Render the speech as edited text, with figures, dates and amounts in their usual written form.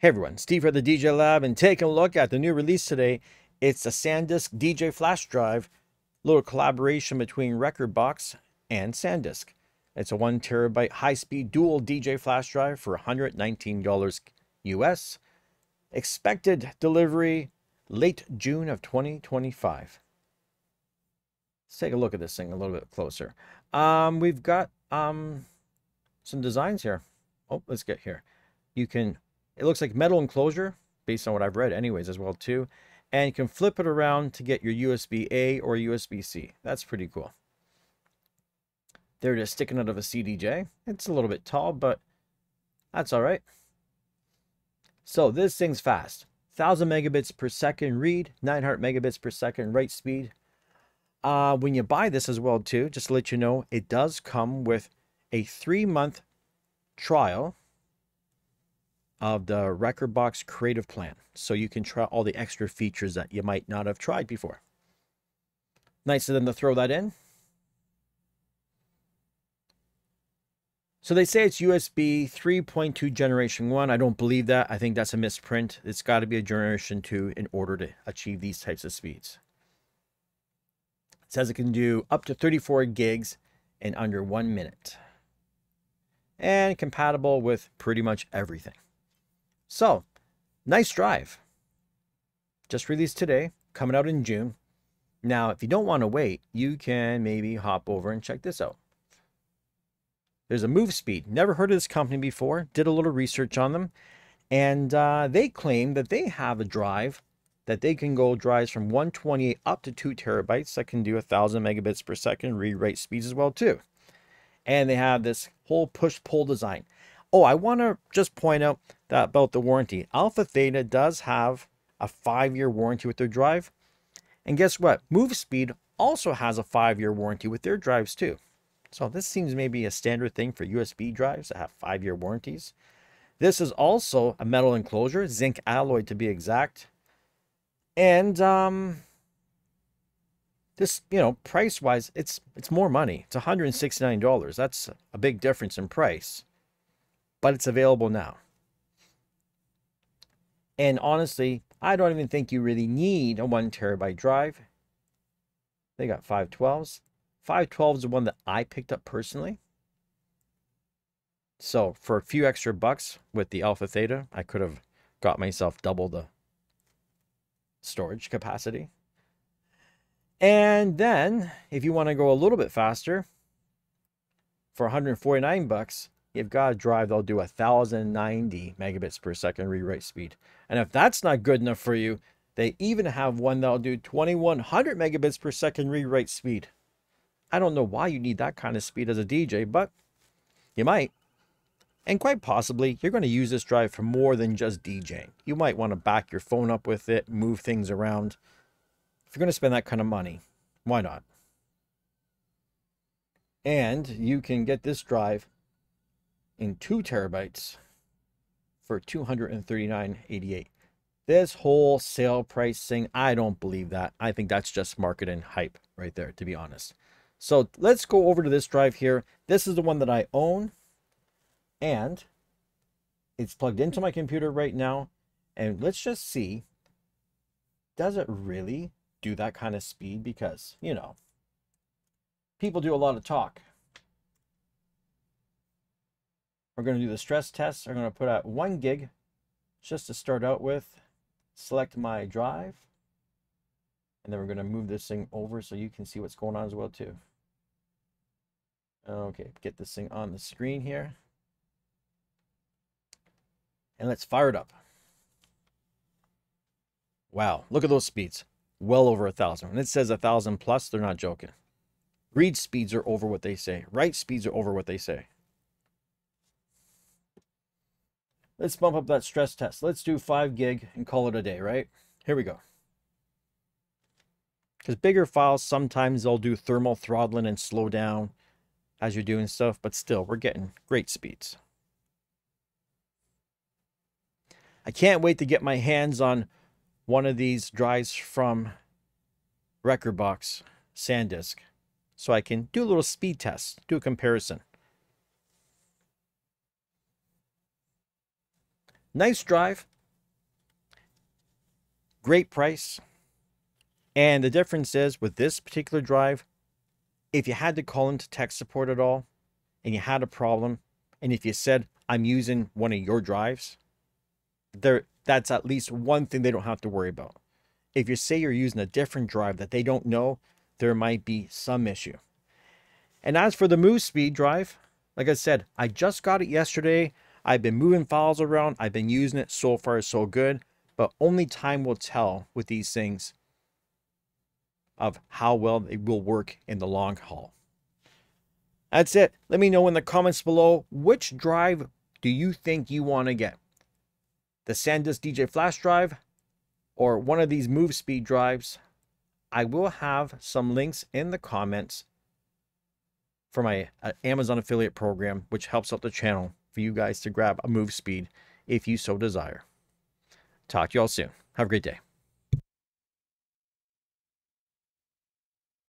Hey everyone, Steve here at the DJ Lab, and taking a look at the new release today. It's a SanDisk DJ flash drive, little collaboration between Rekordbox and SanDisk. It's a 1 terabyte high-speed dual DJ flash drive for $119 US. Expected delivery late June of 2025. Let's take a look at this thing a little bit closer. We've got some designs here. Oh, let's get here. It looks like metal enclosure, based on what I've read anyways, as well too. And you can flip it around to get your USB-A or USB-C. That's pretty cool. They're just sticking out of a CDJ. It's a little bit tall, but that's all right. So this thing's fast. 1,000 megabits per second read, 900 megabits per second write speed. When you buy this as well too, just to let you know, it does come with a 3-month trial of the Rekordbox creative plan, so you can try all the extra features that you might not have tried before. Nice of them to throw that in. So they say it's USB 3.2 generation 1. I don't believe that. I think that's a misprint. It's got to be a generation 2 in order to achieve these types of speeds. It says it can do up to 34 gigs in under 1 minute, and compatible with pretty much everything. So, nice drive. Just released today, coming out in June. Now, if you don't want to wait, you can maybe hop over and check this out. There's a Move Speed. Never heard of this company before. Did a little research on them. And they claim that they have a drive that they can go drives from 128 up to 2 terabytes that can do 1,000 megabits per second read-write speeds as well too. And they have this whole push-pull design. Oh, I want to just point out that about the warranty. Alpha Theta does have a 5-year warranty with their drive. And guess what? Move Speed also has a 5-year warranty with their drives too. So this seems maybe a standard thing for USB drives that have 5-year warranties. This is also a metal enclosure, zinc alloy to be exact. And this, you know, price-wise, it's more money. It's $169. That's a big difference in price. But it's available now. And honestly, I don't even think you really need a 1 terabyte drive. They got 512s. 512 is the one that I picked up personally. So for a few extra bucks with the Alpha Theta, I could have got myself double the storage capacity. And then, if you want to go a little bit faster, for 149 bucks, you've got a drive that'll do 1,090 megabits per second read-write speed. And if that's not good enough for you, they even have one that'll do 2,100 megabits per second read-write speed. I don't know why you need that kind of speed as a DJ, but you might. And quite possibly, you're going to use this drive for more than just DJing. You might want to back your phone up with it, move things around. If you're going to spend that kind of money, why not? And you can get this drive in 2 terabytes for $239.88. This whole sale price thing, I don't believe that. I think that's just marketing hype right there, to be honest. So let's go over to this drive here. This is the one that I own, and it's plugged into my computer right now. And let's just see, does it really do that kind of speed? Because, you know, people do a lot of talk. We're going to do the stress test. I'm going to put out 1 gig just to start out with. Select my drive, and then we're going to move this thing over so you can see what's going on as well too. Okay, get this thing on the screen here, and let's fire it up. Wow, look at those speeds. Well over 1,000. When it says 1,000 plus, they're not joking. Read speeds are over what they say. Write speeds are over what they say. Let's bump up that stress test. Let's do 5 gig and call it a day, right? Here we go. Because bigger files, sometimes they'll do thermal throttling and slow down as you're doing stuff, but still, we're getting great speeds. I can't wait to get my hands on one of these drives from Rekordbox SanDisk, so I can do a little speed test, do a comparison. Nice drive, great price. And the difference is with this particular drive, if you had to call into tech support at all and you had a problem, and if you said, I'm using one of your drives, that's at least one thing they don't have to worry about. If you say you're using a different drive that they don't know, there might be some issue. And as for the Move Speed drive, like I said, I just got it yesterday. I've been moving files around. I've been using it. So far, so good. But only time will tell with these things of how well they will work in the long haul. That's it. Let me know in the comments below, which drive do you think you want to get? The SanDisk DJ flash drive or one of these Move Speed drives? I will have some links in the comments for my Amazon affiliate program, which helps out the channel for you guys to grab a Move Speed if you so desire. Talk to y'all soon. Have a great day.